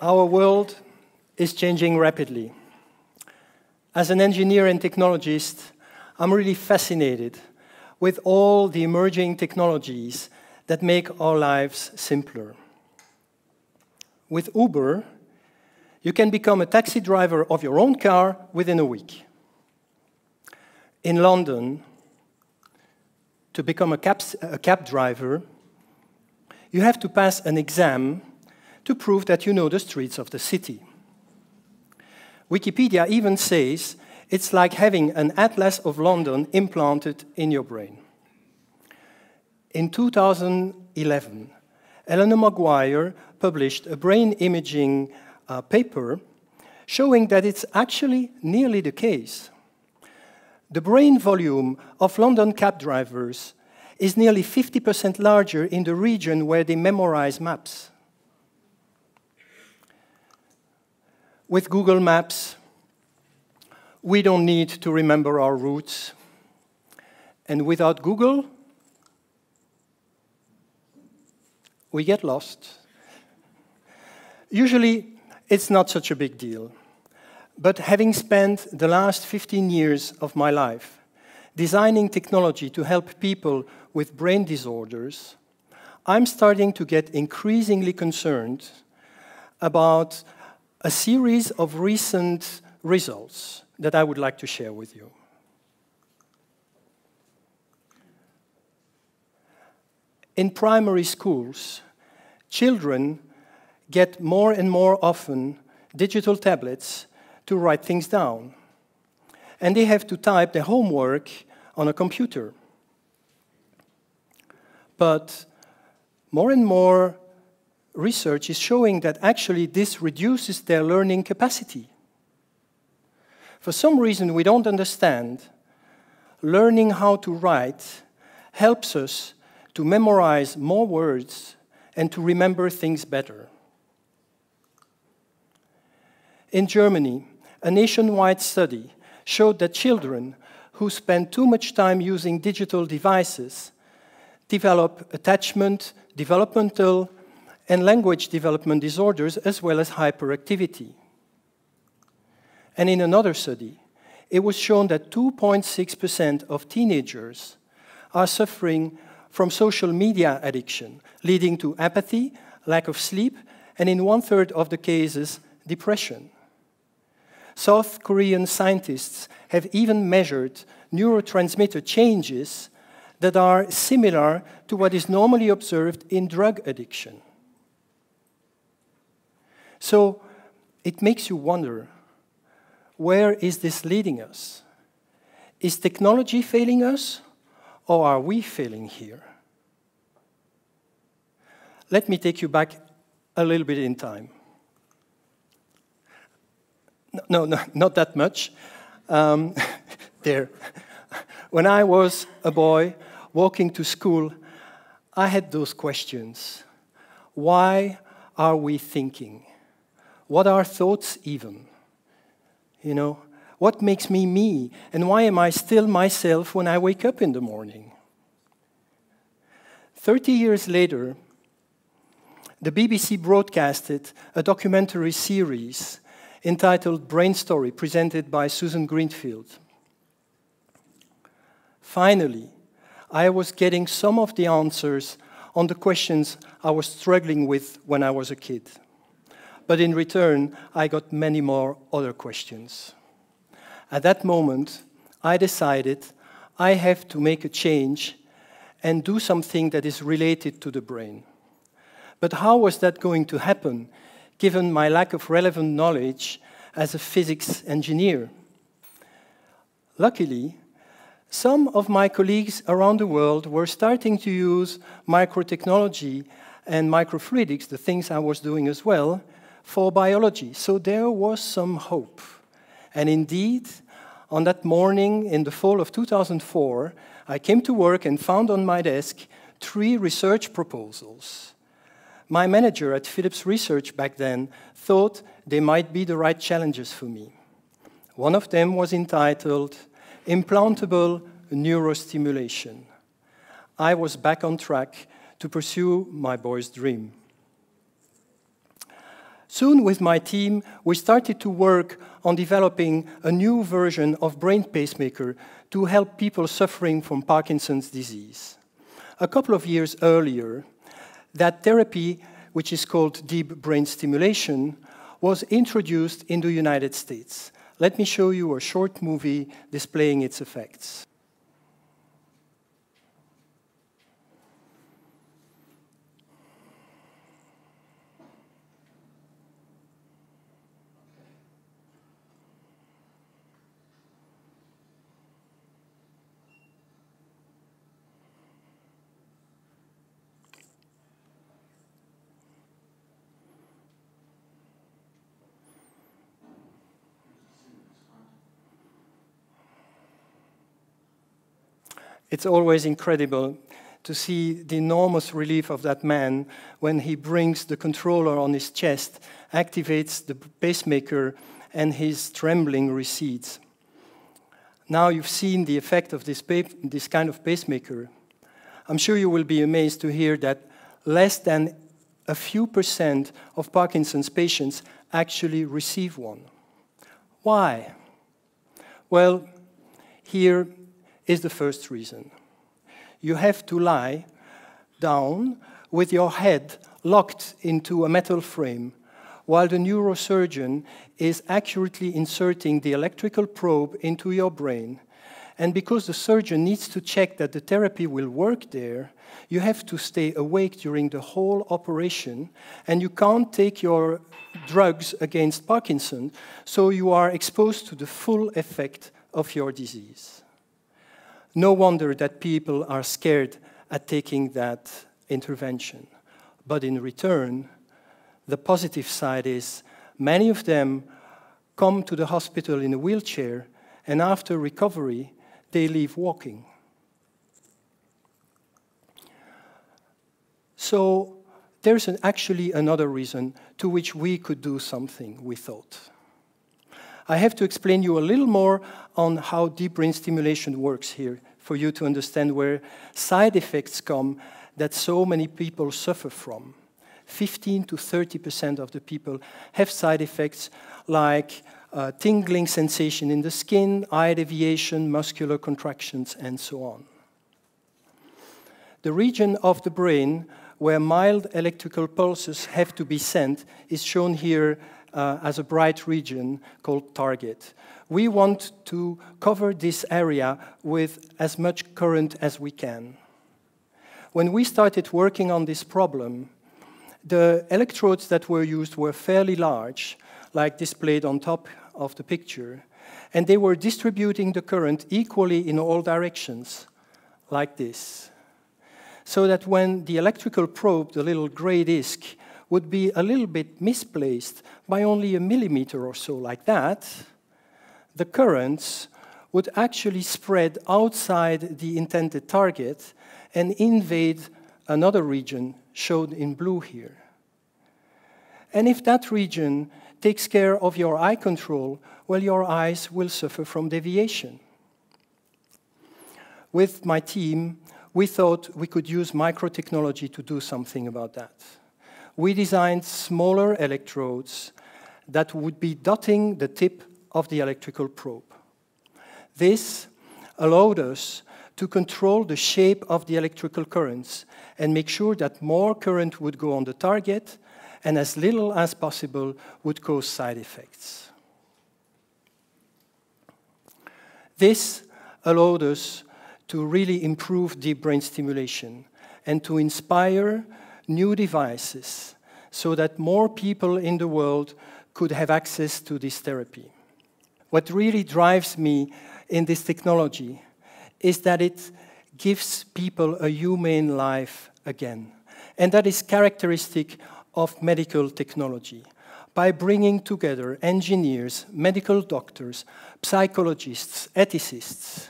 Our world is changing rapidly. As an engineer and technologist, I'm really fascinated with all the emerging technologies that make our lives simpler. With Uber, you can become a taxi driver of your own car within a week. In London, to become a cab driver, you have to pass an exam to prove that you know the streets of the city. Wikipedia even says it's like having an atlas of London implanted in your brain. In 2011, Eleanor Maguire published a brain imaging paper showing that it's actually nearly the case. The brain volume of London cab drivers is nearly 50% larger in the region where they memorize maps. With Google Maps, we don't need to remember our routes. And without Google, we get lost. Usually, it's not such a big deal. But having spent the last 15 years of my life designing technology to help people with brain disorders, I'm starting to get increasingly concerned about a series of recent results that I would like to share with you. In primary schools, children get more and more often digital tablets to write things down. And they have to type their homework on a computer. But more and more research is showing that actually this reduces their learning capacity. For some reason we don't understand, learning how to write helps us to memorize more words and to remember things better. In Germany, a nationwide study showed that children who spend too much time using digital devices develop attachment, developmental, and language development disorders, as well as hyperactivity. And in another study, it was shown that 2.6% of teenagers are suffering from social media addiction, leading to apathy, lack of sleep, and in 1/3 of the cases, depression. South Korean scientists have even measured neurotransmitter changes that are similar to what is normally observed in drug addiction. So it makes you wonder, where is this leading us? Is technology failing us, or are we failing here? Let me take you back a little bit in time. No, not that much. When I was a boy walking to school, I had those questions. Why are we thinking? What are thoughts even? You know, what makes me me? And why am I still myself when I wake up in the morning? 30 years later, the BBC broadcasted a documentary series entitled Brain Story, presented by Susan Greenfield. Finally, I was getting some of the answers on the questions I was struggling with when I was a kid. But in return, I got many more other questions. At that moment, I decided I have to make a change and do something that is related to the brain. But how was that going to happen, given my lack of relevant knowledge as a physics engineer? Luckily, some of my colleagues around the world were starting to use microtechnology and microfluidics, the things I was doing as well, for biology. So there was some hope. And indeed, on that morning in the fall of 2004, I came to work and found on my desk 3 research proposals. My manager at Philips Research back then thought they might be the right challenges for me. One of them was entitled Implantable Neurostimulation. I was back on track to pursue my boy's dream. Soon, with my team, we started to work on developing a new version of brain pacemaker to help people suffering from Parkinson's disease. A couple of years earlier, that therapy, which is called Deep Brain Stimulation, was introduced in the United States. Let me show you a short movie displaying its effects. It's always incredible to see the enormous relief of that man when he brings the controller on his chest, activates the pacemaker, and his trembling recedes. Now you've seen the effect of this kind of pacemaker. I'm sure you will be amazed to hear that less than a few % of Parkinson's patients actually receive one. Why? Well, here is the first reason. You have to lie down with your head locked into a metal frame while the neurosurgeon is accurately inserting the electrical probe into your brain. And because the surgeon needs to check that the therapy will work there, you have to stay awake during the whole operation, and you can't take your drugs against Parkinson, so you are exposed to the full effect of your disease. No wonder that people are scared at taking that intervention. But in return, the positive side is many of them come to the hospital in a wheelchair, and after recovery, they leave walking. So there's actually another reason to which we could do something, we thought. I have to explain you a little more on how deep brain stimulation works here for you to understand where side effects come that so many people suffer from. 15% to 30% of the people have side effects like tingling sensation in the skin, eye deviation, muscular contractions, and so on. The region of the brain where mild electrical pulses have to be sent is shown here as a bright region called target. We want to cover this area with as much current as we can. When we started working on this problem, the electrodes that were used were fairly large, like displayed on top of the picture, and they were distributing the current equally in all directions, like this, so that when the electrical probe, the little gray disc, would be a little bit misplaced by only a millimeter or so like that, the currents would actually spread outside the intended target and invade another region shown in blue here. And if that region takes care of your eye control, well, your eyes will suffer from deviation. With my team, we thought we could use microtechnology to do something about that. We designed smaller electrodes that would be dotting the tip of the electrical probe. This allowed us to control the shape of the electrical currents and make sure that more current would go on the target and as little as possible would cause side effects. This allowed us to really improve deep brain stimulation and to inspire new devices so that more people in the world could have access to this therapy. What really drives me in this technology is that it gives people a humane life again. And that is characteristic of medical technology. By bringing together engineers, medical doctors, psychologists, ethicists,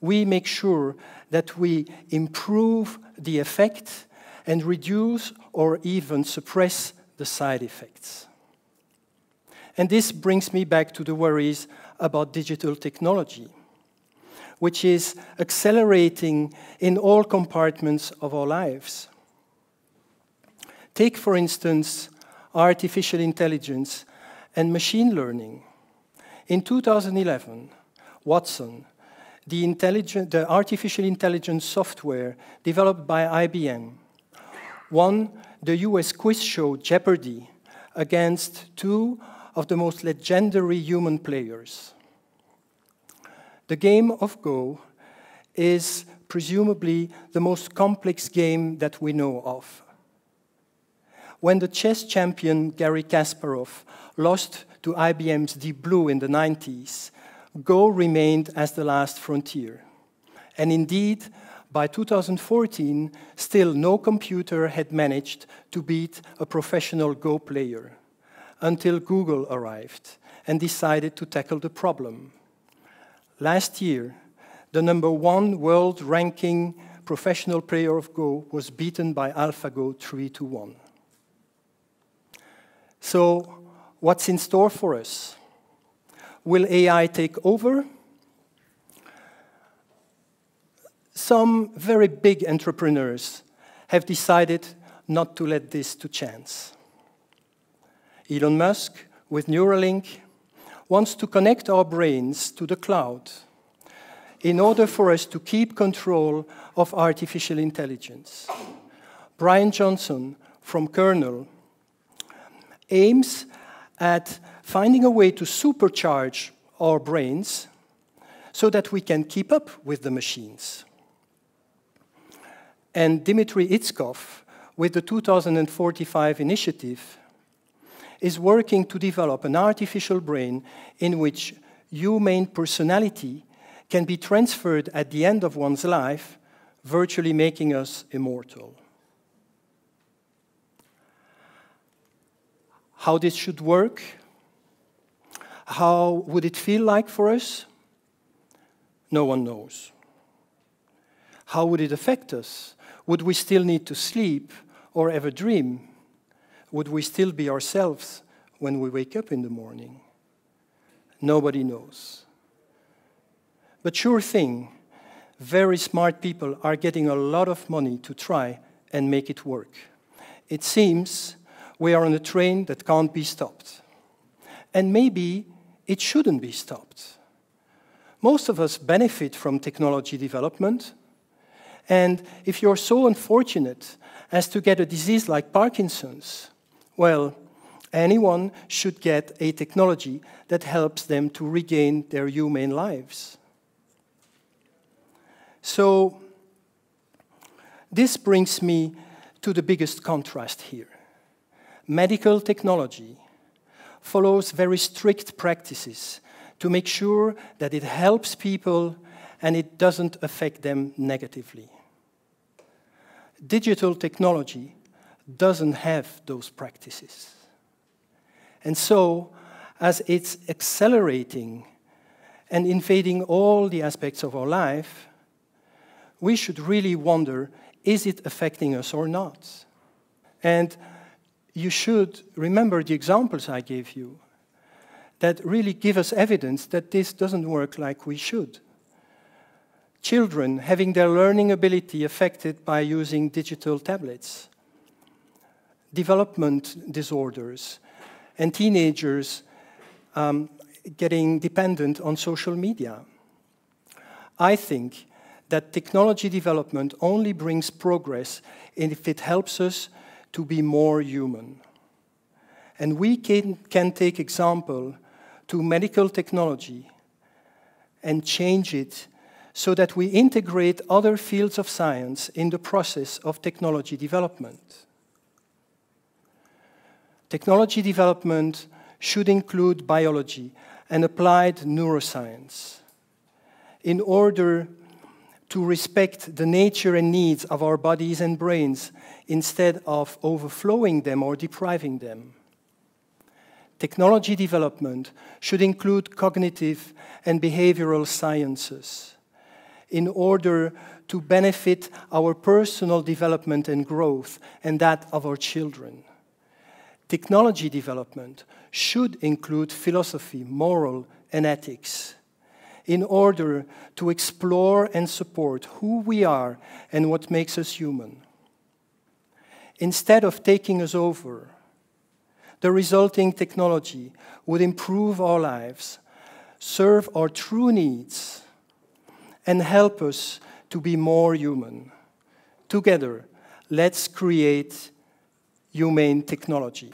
we make sure that we improve the effect and reduce or even suppress the side effects. And this brings me back to the worries about digital technology, which is accelerating in all compartments of our lives. Take, for instance, artificial intelligence, and machine learning. In 2011, Watson, the artificial intelligence software developed by IBM, won the US quiz show Jeopardy against two of the most legendary human players. The game of Go is presumably the most complex game that we know of. When the chess champion Garry Kasparov lost to IBM's Deep Blue in the 90s, Go remained as the last frontier. And indeed, by 2014, still no computer had managed to beat a professional Go player, until Google arrived and decided to tackle the problem. Last year, the #1 world ranking professional player of Go was beaten by AlphaGo 3-1. So, what's in store for us? Will AI take over? Some very big entrepreneurs have decided not to let this to chance. Elon Musk, with Neuralink, wants to connect our brains to the cloud in order for us to keep control of artificial intelligence. Brian Johnson, from Kernel, aims at finding a way to supercharge our brains so that we can keep up with the machines. And Dmitry Itskov, with the 2045 initiative, is working to develop an artificial brain in which human personality can be transferred at the end of one's life, virtually making us immortal. How this should work? How would it feel like for us? No one knows. How would it affect us? Would we still need to sleep or ever dream? Would we still be ourselves when we wake up in the morning? Nobody knows. But sure thing, very smart people are getting a lot of money to try and make it work. It seems we are on a train that can't be stopped. And maybe it shouldn't be stopped. Most of us benefit from technology development. And if you're so unfortunate as to get a disease like Parkinson's, well, anyone should get a technology that helps them to regain their human lives. So, this brings me to the biggest contrast here. Medical technology follows very strict practices to make sure that it helps people and it doesn't affect them negatively. Digital technology doesn't have those practices. And so, as it's accelerating and invading all the aspects of our life, we should really wonder, is it affecting us or not? And you should remember the examples I gave you that really give us evidence that this doesn't work like we should. Children having their learning ability affected by using digital tablets, development disorders, and teenagers getting dependent on social media. I think that technology development only brings progress if it helps us to be more human. And we can take example to medical technology and change it so that we integrate other fields of science in the process of technology development. Technology development should include biology and applied neuroscience in order to respect the nature and needs of our bodies and brains instead of overflowing them or depriving them. Technology development should include cognitive and behavioral sciences in order to benefit our personal development and growth and that of our children. Technology development should include philosophy, moral, and ethics, in order to explore and support who we are and what makes us human. Instead of taking us over, The resulting technology would improve our lives, serve our true needs, and help us to be more human. Together, let's create humane technology.